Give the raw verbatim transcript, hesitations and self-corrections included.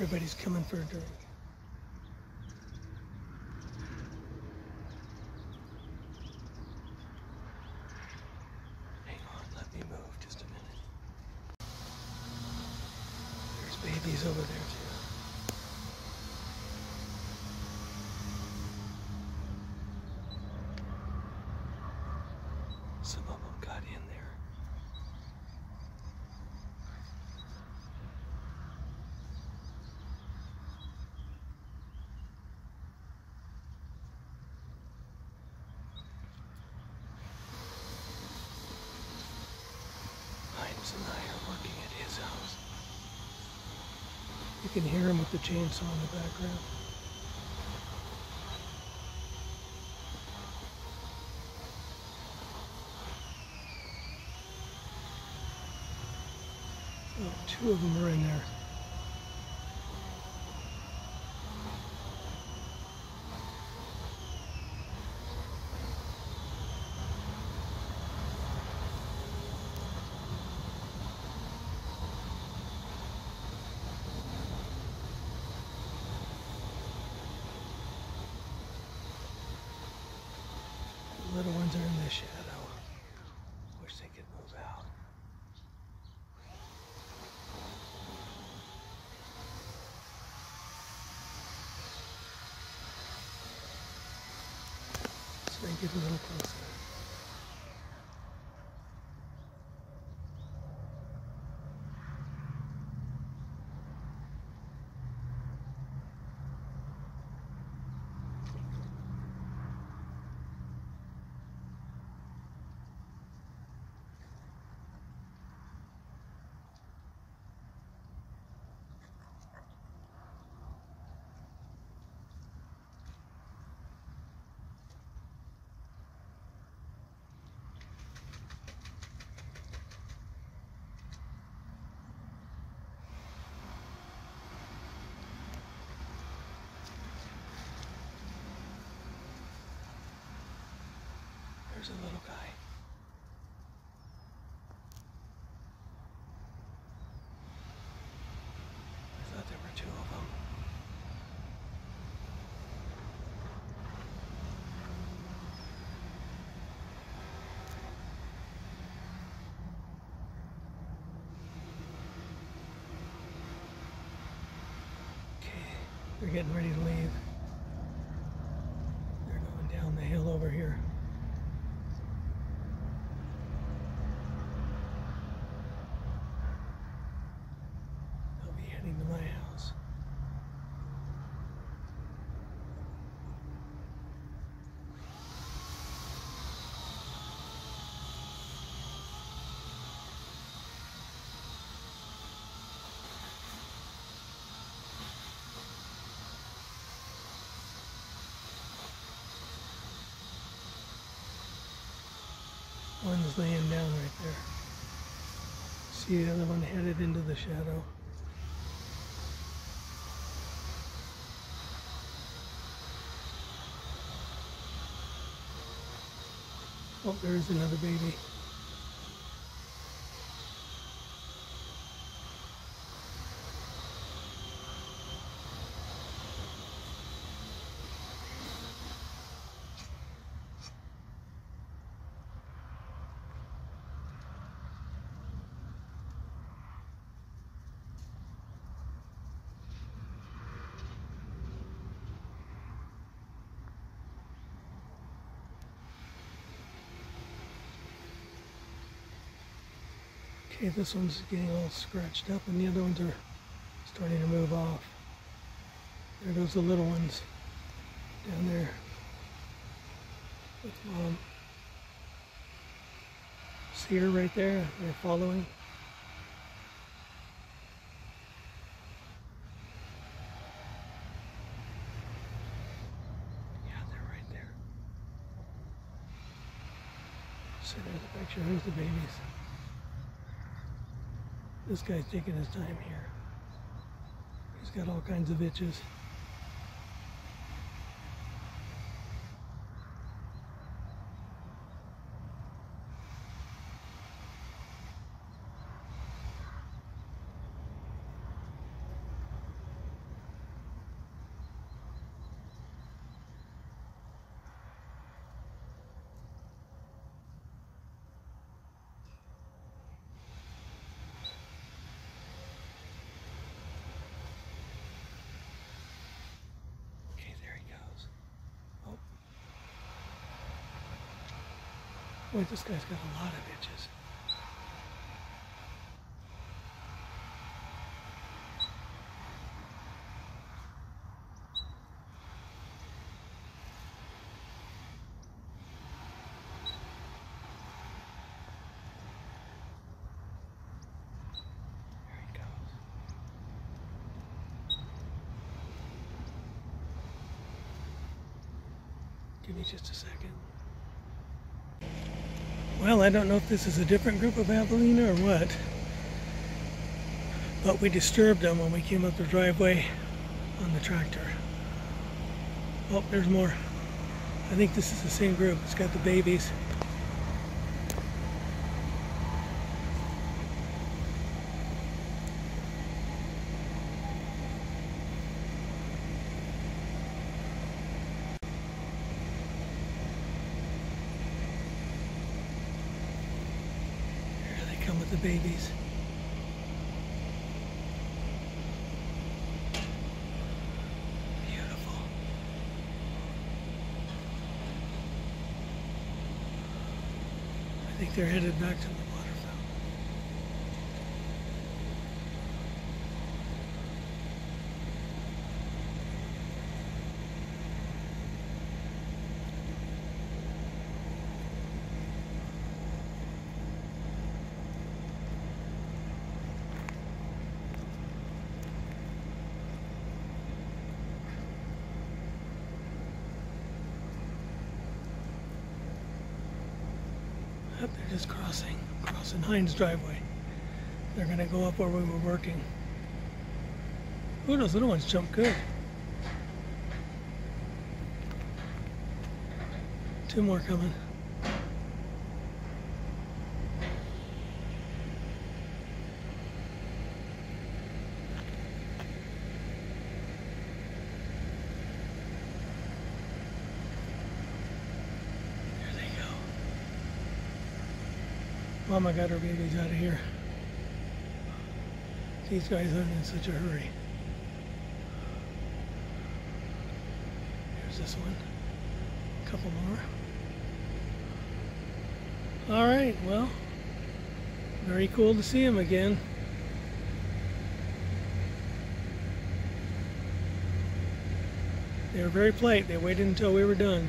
Everybody's coming for a drink. Hang on, let me move just a minute. There's babies over there too. Some of them got in there. Heinz and I are working at his house. You can hear him with the chainsaw in the background. Oh, two of them are in there. The little ones are in the shadow. Wish they could move out. So they get a little closer. There's a little guy. I thought there were two of them. Okay, they're getting ready to leave. They're going down the hill over here. To my house. One's laying down right there. See the other one headed into the shadow. Oh, there's another baby. Okay, this one's getting all scratched up and the other ones are starting to move off. There goes the little ones down there with mom. See her right there? They're following. Yeah, they're right there. So there's a picture. Here's the babies. This guy's taking his time here. He's got all kinds of itches. Boy, this guy's got a lot of itches. Give me just a second. Well, I don't know if this is a different group of javelina or what, but we disturbed them when we came up the driveway on the tractor. Oh, there's more. I think this is the same group. It's got the babies. With the babies. Beautiful. I think they're headed back to the water fountain. Up, they're just crossing, crossing Heinz driveway. They're gonna go up where we were working. Ooh, those little ones jump good. Two more coming. Mama got her babies out of here. These guys aren't in such a hurry. Here's this one. A couple more. Alright, well, very cool to see them again. They were very polite. They waited until we were done.